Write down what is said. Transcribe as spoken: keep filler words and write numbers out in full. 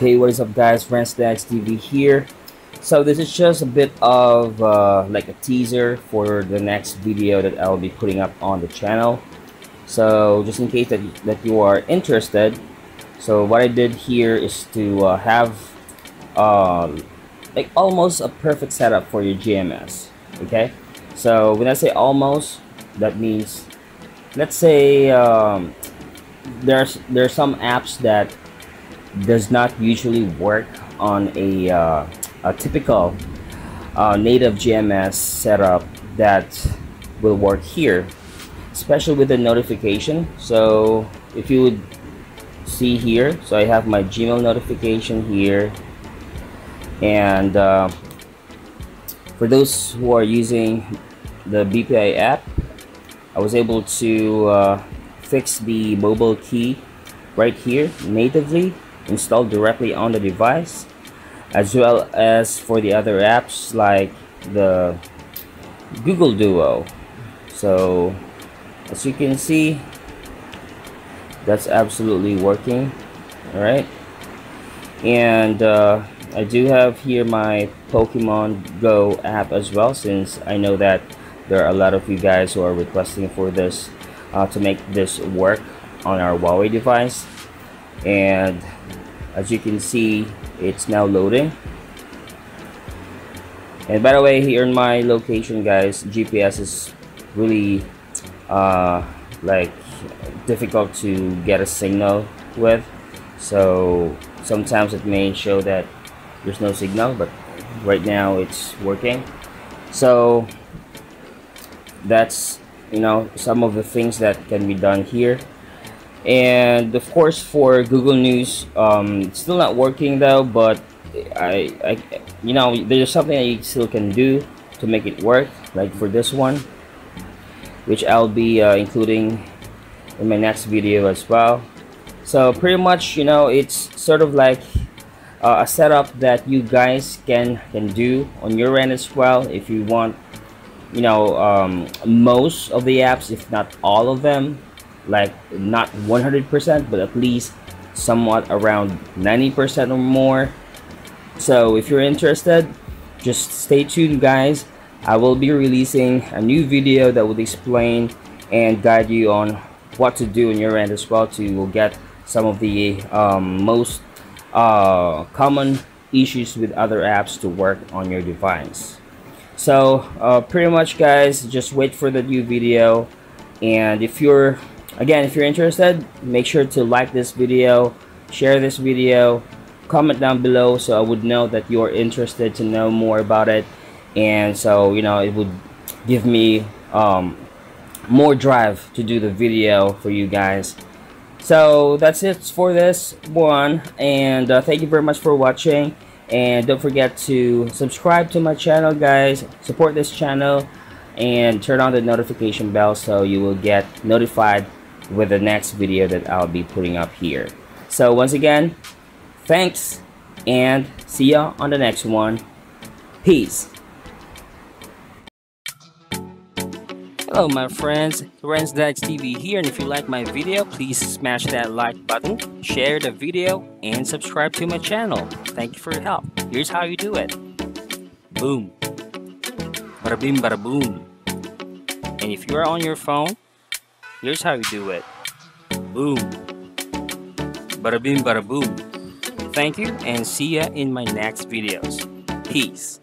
Hey, what is up, guys? Renz Dagz T V here. So this is just a bit of uh, like a teaser for the next video that I'll be putting up on the channel. So just in case that that you are interested, so what I did here is to uh, have um, like almost a perfect setup for your G M S. Okay, so when I say almost, that means let's say um, there's there's some apps that does not usually work on a, uh, a typical uh, native G M S setup that will work here, especially with the notification. So if you would see here, so I have my Gmail notification here, and uh, for those who are using the B P I app, I was able to uh, fix the mobile key right here natively installed directly on the device, as well as for the other apps like the Google Duo. So as you can see, that's absolutely working. All right, and uh, I do have here my Pokemon Go app as well, since I know that there are a lot of you guys who are requesting for this uh, to make this work on our Huawei device. And as you can see, it's now loading. And by the way, here in my location, guys, G P S is really uh, like difficult to get a signal with, so sometimes it may show that there's no signal, but right now it's working. So that's, you know, some of the things that can be done here. And of course, for Google News, um, it's still not working though, but I, I, you know, there's something that you still can do to make it work, like for this one, which I'll be uh, including in my next video as well. So pretty much, you know, it's sort of like uh, a setup that you guys can can do on your end as well, if you want, you know, um, most of the apps, if not all of them. Like not one hundred percent, but at least somewhat around ninety percent or more. So if you're interested, just stay tuned, guys. I will be releasing a new video that will explain and guide you on what to do on your end as well to get some of the um, most uh, common issues with other apps to work on your device. So uh, pretty much, guys, just wait for the new video. And if you're Again, if you're interested, make sure to like this video, share this video, comment down below so I would know that you're interested to know more about it. And so, you know, it would give me um, more drive to do the video for you guys. So that's it for this one. And uh, thank you very much for watching. And don't forget to subscribe to my channel, guys. Support this channel and turn on the notification bell so you will get notified with the next video that I'll be putting up here. So once again, thanks, and see ya on the next one. Peace. Hello my friends, Renz Dagz T V here, and if you like my video, please smash that like button, share the video, and subscribe to my channel. Thank you for your help. Here's how you do it. Boom. Bada bim, bada boom. And if you're on your phone, here's how you do it. Boom. Bada bim, bada boom. Thank you, and see ya in my next videos. Peace.